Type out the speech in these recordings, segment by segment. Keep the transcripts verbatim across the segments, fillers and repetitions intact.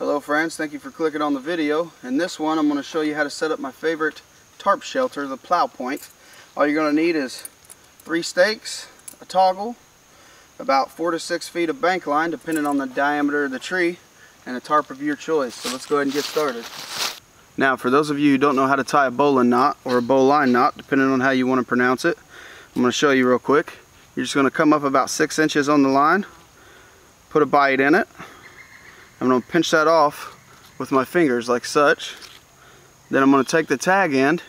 Hello friends, thank you for clicking on the video. In this one I'm going to show you how to set up my favorite tarp shelter, the plow point. All you're going to need is three stakes, a toggle, about four to six feet of bank line depending on the diameter of the tree, and a tarp of your choice. So let's go ahead and get started. Now for those of you who don't know how to tie a bowline knot or a bowline knot, depending on how you want to pronounce it, I'm going to show you real quick. You're just going to come up about six inches on the line, put a bite in it. I'm going to pinch that off with my fingers like such. Then I'm going to take the tag end,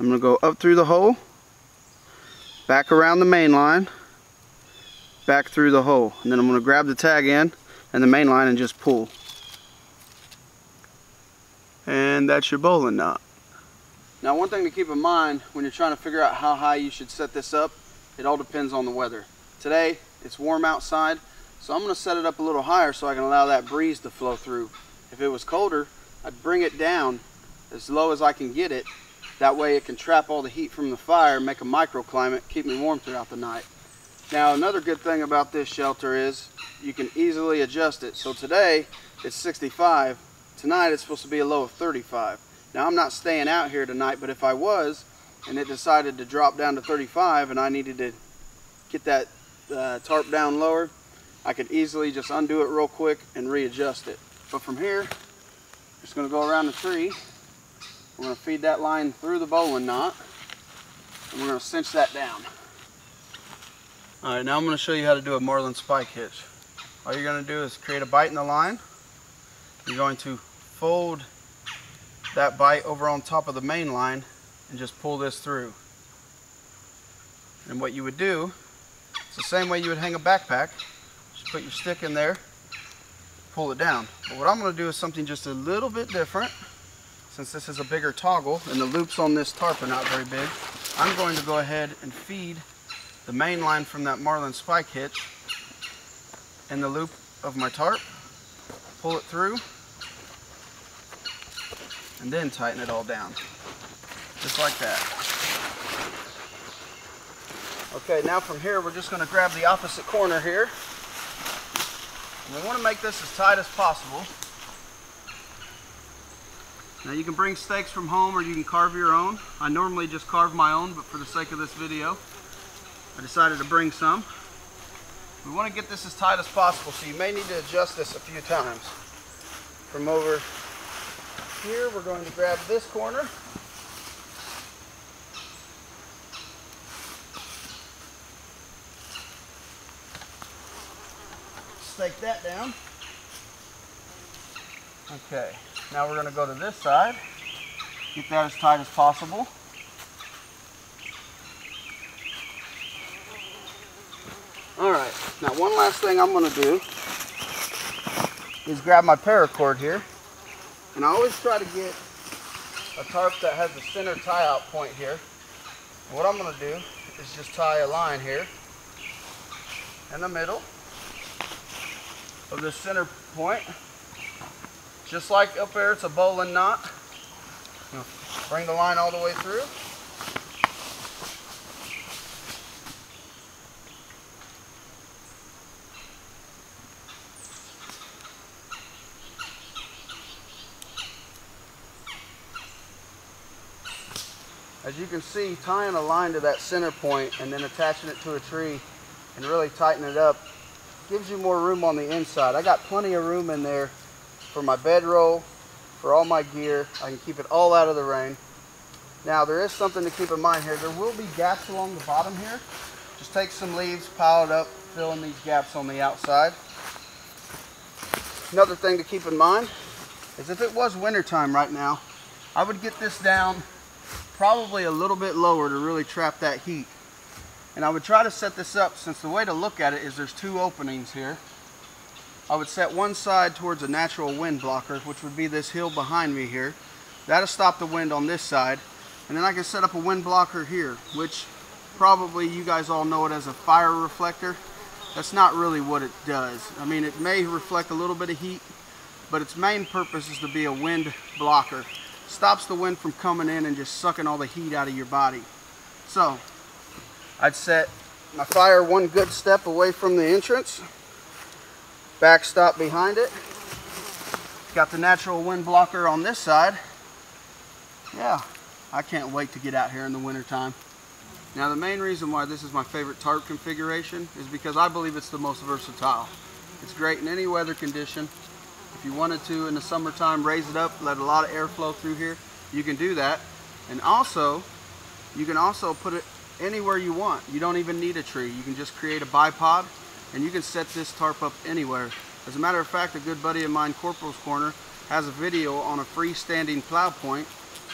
I'm going to go up through the hole, back around the main line, back through the hole, and then I'm going to grab the tag end and the main line and just pull. And that's your bowline knot. Now one thing to keep in mind when you're trying to figure out how high you should set this up, it all depends on the weather. Today it's warm outside, so I'm going to set it up a little higher so I can allow that breeze to flow through. If it was colder, I'd bring it down as low as I can get it. That way it can trap all the heat from the fire, make a microclimate, keep me warm throughout the night. Now another good thing about this shelter is you can easily adjust it. So today it's sixty-five. Tonight it's supposed to be a low of thirty-five. Now I'm not staying out here tonight, but if I was and it decided to drop down to thirty-five and I needed to get that uh, tarp down lower, I could easily just undo it real quick and readjust it. But from here, I'm just going to go around the tree. We're going to feed that line through the bowline knot, and we're going to cinch that down. All right, now I'm going to show you how to do a marlin spike hitch. All you're going to do is create a bite in the line. You're going to fold that bite over on top of the main line and just pull this through. And what you would do, it's the same way you would hang a backpack. Put your stick in there, pull it down. But what I'm going to do is something just a little bit different. Since this is a bigger toggle and the loops on this tarp are not very big, I'm going to go ahead and feed the main line from that marlin spike hitch in the loop of my tarp, pull it through, and then tighten it all down, just like that. Okay, now from here we're just going to grab the opposite corner here. We want to make this as tight as possible. Now you can bring stakes from home or you can carve your own. I normally just carve my own, but for the sake of this video, I decided to bring some. We want to get this as tight as possible, so you may need to adjust this a few times. From over here, we're going to grab this corner. Take that down. Okay, now we're going to go to this side, get that as tight as possible. All right, now one last thing I'm going to do is grab my paracord here, and I always try to get a tarp that has the center tie out point here. And what I'm going to do is just tie a line here in the middle of the center point. Just like up there, it's a bowline knot. Bring the line all the way through. As you can see, tying a line to that center point and then attaching it to a tree and really tightening it up gives you more room on the inside. I got plenty of room in there for my bedroll, for all my gear. I can keep it all out of the rain. Now there is something to keep in mind here. There will be gaps along the bottom here. Just take some leaves, pile it up, fill in these gaps on the outside. Another thing to keep in mind is if it was winter time right now, I would get this down probably a little bit lower to really trap that heat. And I would try to set this up, since the way to look at it is there's two openings here. I would set one side towards a natural wind blocker, which would be this hill behind me here. That'll stop the wind on this side. And then I can set up a wind blocker here, which probably you guys all know it as a fire reflector. That's not really what it does. I mean, it may reflect a little bit of heat, but its main purpose is to be a wind blocker. Stops the wind from coming in and just sucking all the heat out of your body. So I'd set my fire one good step away from the entrance, backstop behind it, Got the natural wind blocker on this side. Yeah, I can't wait to get out here in the winter time. Now the main reason why this is my favorite tarp configuration is because I believe it's the most versatile. It's great in any weather condition. If you wanted to in the summertime raise it up, let a lot of air flow through here, you can do that. And also, you can also put it anywhere you want. You don't even need a tree. You can just create a bipod and you can set this tarp up anywhere. As a matter of fact, a good buddy of mine, Corporal's Corner, has a video on a freestanding plow point,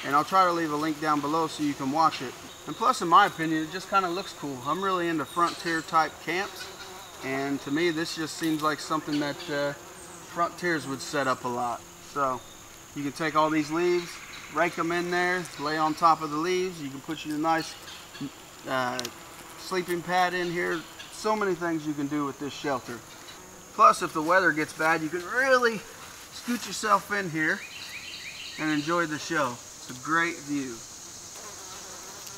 and I'll try to leave a link down below so you can watch it. And plus, in my opinion, it just kind of looks cool. I'm really into frontier type camps, and to me this just seems like something that uh, frontiers would set up a lot. So you can take all these leaves, rake them in there, lay on top of the leaves. You can put your nice uh, sleeping pad in here. So many things you can do with this shelter. Plus, if the weather gets bad, you can really scoot yourself in here and enjoy the show. It's a great view.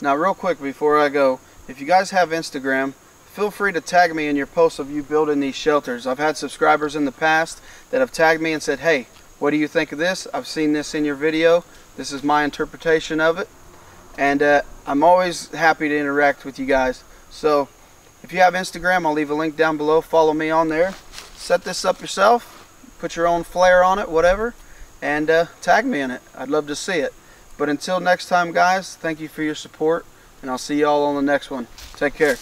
Now real quick before I go, if you guys have Instagram, feel free to tag me in your posts of you building these shelters. I've had subscribers in the past that have tagged me and said, hey, what do you think of this? I've seen this in your video. This is my interpretation of it. And uh, I'm always happy to interact with you guys. So if you have Instagram, I'll leave a link down below. Follow me on there. Set this up yourself. Put your own flair on it, whatever. And uh, tag me in it. I'd love to see it. But until next time, guys, thank you for your support. And I'll see you all on the next one. Take care.